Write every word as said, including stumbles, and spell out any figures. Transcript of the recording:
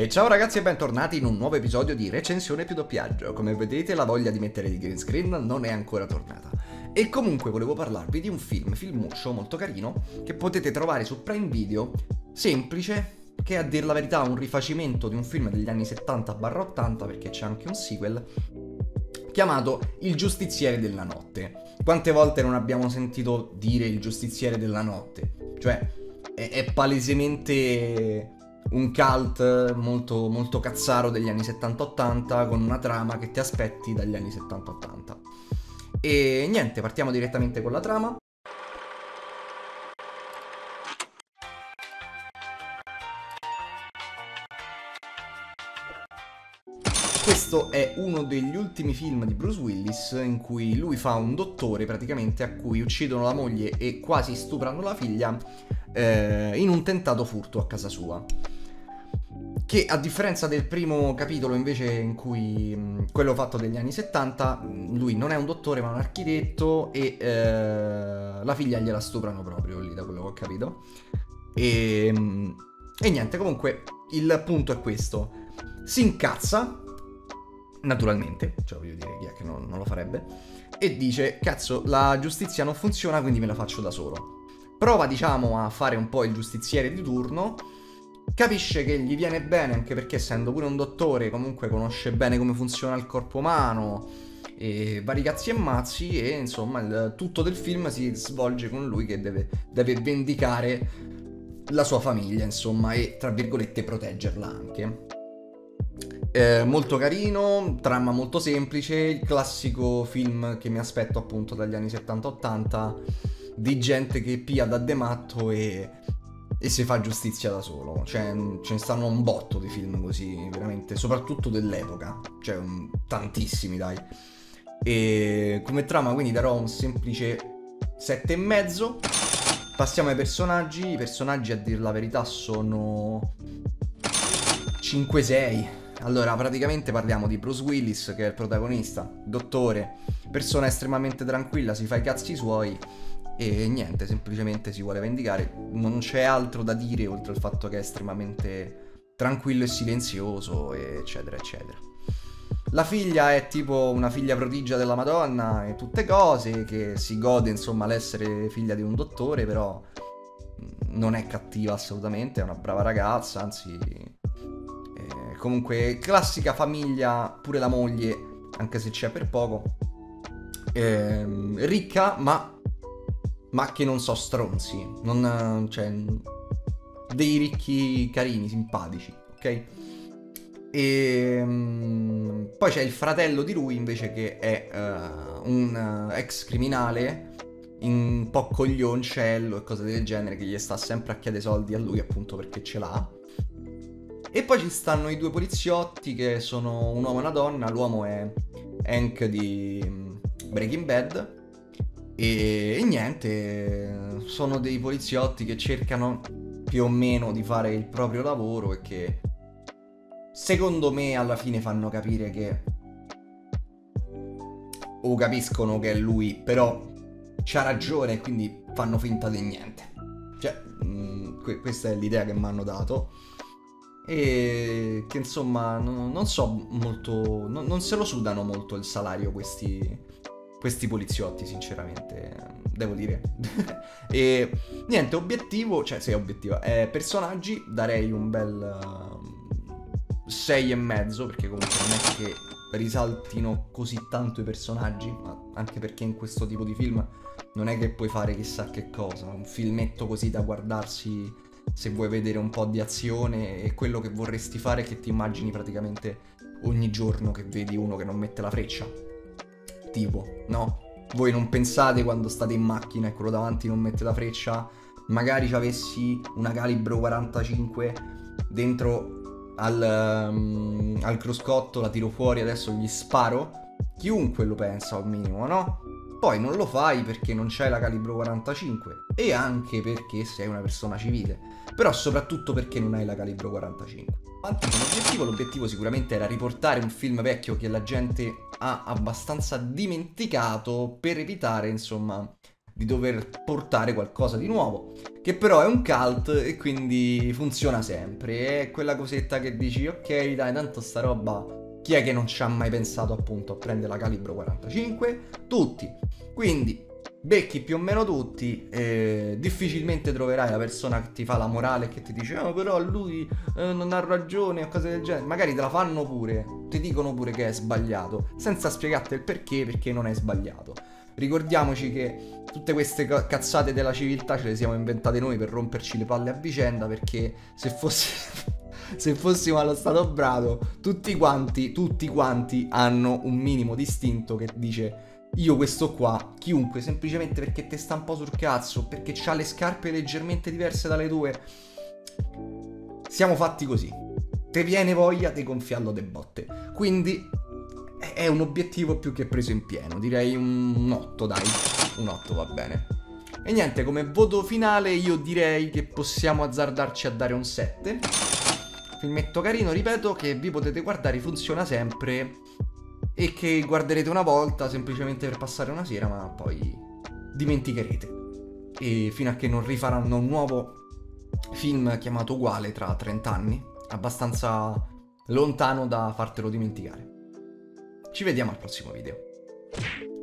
E ciao ragazzi e bentornati in un nuovo episodio di recensione più doppiaggio. Come vedete la voglia di mettere il green screen non è ancora tornata. E comunque volevo parlarvi di un film, filmuccio molto carino, che potete trovare su Prime Video, semplice, che a dir la verità è un rifacimento di un film degli anni settanta ottanta, perché c'è anche un sequel, chiamato Il Giustiziere della Notte. Quante volte non abbiamo sentito dire Il Giustiziere della Notte? Cioè, è, è palesemente un cult molto, molto cazzaro degli anni settanta ottanta, con una trama che ti aspetti dagli anni settanta ottanta. E niente, partiamo direttamente con la trama. Questo è uno degli ultimi film di Bruce Willis, in cui lui fa un dottore praticamente a cui uccidono la moglie e quasi stuprano la figlia eh, in un tentato furto a casa sua. Che a differenza del primo capitolo invece, in cui mh, quello fatto degli anni settanta, lui non è un dottore ma un architetto e eh, la figlia gliela stuprano proprio lì, da quello che ho capito. E, mh, e niente, comunque il punto è questo. Si incazza, naturalmente, cioè voglio dire, chi è che non, non lo farebbe, e dice cazzo la giustizia non funziona, quindi me la faccio da solo. Prova diciamo a fare un po' il giustiziere di turno, capisce che gli viene bene anche perché essendo pure un dottore comunque conosce bene come funziona il corpo umano e vari cazzi e mazzi, e insomma il tutto del film si svolge con lui che deve, deve vendicare la sua famiglia insomma e tra virgolette proteggerla anche. Eh, molto carino, trama molto semplice, il classico film che mi aspetto appunto dagli anni settanta ottanta di gente che pia da dematto e, e si fa giustizia da solo. Cioè ce ne stanno un botto di film così veramente, soprattutto dell'epoca, cioè um, tantissimi dai. E come trama quindi darò un semplice sette e mezzo. Passiamo ai personaggi. I personaggi a dir la verità sono cinque sei. Allora, praticamente parliamo di Bruce Willis, che è il protagonista, dottore, persona estremamente tranquilla, si fa i cazzi suoi e niente, semplicemente si vuole vendicare. Non c'è altro da dire oltre al fatto che è estremamente tranquillo e silenzioso, eccetera, eccetera. La figlia è tipo una figlia prodigia della Madonna e tutte cose, che si gode insomma l'essere figlia di un dottore, però non è cattiva assolutamente, è una brava ragazza, anzi... Comunque classica famiglia, pure la moglie, anche se c'è per poco, ehm, ricca ma, ma che non so stronzi, non, cioè, dei ricchi carini, simpatici, ok? E, um, poi c'è il fratello di lui invece che è uh, un uh, ex criminale, un po' coglioncello e cose del genere, che gli sta sempre a chiedere soldi a lui appunto perché ce l'ha. E poi ci stanno i due poliziotti che sono un uomo e una donna. L'uomo è Hank di Breaking Bad e, e niente, sono dei poliziotti che cercano più o meno di fare il proprio lavoro e che secondo me alla fine fanno capire che o capiscono che è lui, però c'ha ragione e quindi fanno finta di niente. Cioè mh, que questa è l'idea che mi hanno dato. E che insomma non, non so molto, non, non se lo sudano molto il salario questi, questi poliziotti sinceramente, devo dire. E niente, obiettivo, cioè se è obiettiva, eh, personaggi darei un bel sei e mezzo, perché comunque non è che risaltino così tanto i personaggi, ma anche perché in questo tipo di film non è che puoi fare chissà che cosa, un filmetto così da guardarsi se vuoi vedere un po' di azione e quello che vorresti fare, che ti immagini praticamente ogni giorno che vedi uno che non mette la freccia. Tipo, no? Voi non pensate quando state in macchina e quello davanti non mette la freccia? Magari ci avessi una calibro quarantacinque dentro al, um, al cruscotto, la tiro fuori, adesso gli sparo? Chiunque lo pensa al minimo, no? Poi non lo fai perché non c'hai la calibro quarantacinque e anche perché sei una persona civile, però soprattutto perché non hai la calibro quarantacinque. Quanto all'obiettivo, l'obiettivo sicuramente era riportare un film vecchio che la gente ha abbastanza dimenticato per evitare insomma di dover portare qualcosa di nuovo, che però è un cult e quindi funziona sempre. È quella cosetta che dici ok dai, tanto sta roba chi è che non ci ha mai pensato appunto a prendere la calibro quarantacinque? Tutti. Quindi becchi più o meno tutti, eh, difficilmente troverai la persona che ti fa la morale e che ti dice no, oh, però lui eh, non ha ragione o cose del genere. Magari te la fanno pure, ti dicono pure che è sbagliato senza spiegarti il perché, perché non è sbagliato. Ricordiamoci che tutte queste cazzate della civiltà ce le siamo inventate noi per romperci le palle a vicenda, perché se fosse... se fossimo allo stato brado tutti quanti, tutti quanti hanno un minimo di istinto che dice io questo qua, chiunque, semplicemente perché te sta un po' sul cazzo, perché c'ha le scarpe leggermente diverse dalle tue, siamo fatti così, te viene voglia di gonfiarlo de botte. Quindi è un obiettivo più che preso in pieno, direi un otto dai, un otto va bene. E niente, come voto finale io direi che possiamo azzardarci a dare un sette. Filmetto carino, ripeto, che vi potete guardare, funziona sempre e che guarderete una volta semplicemente per passare una sera, ma poi dimenticherete, e fino a che non rifaranno un nuovo film chiamato uguale tra trenta anni, abbastanza lontano da fartelo dimenticare. Ci vediamo al prossimo video.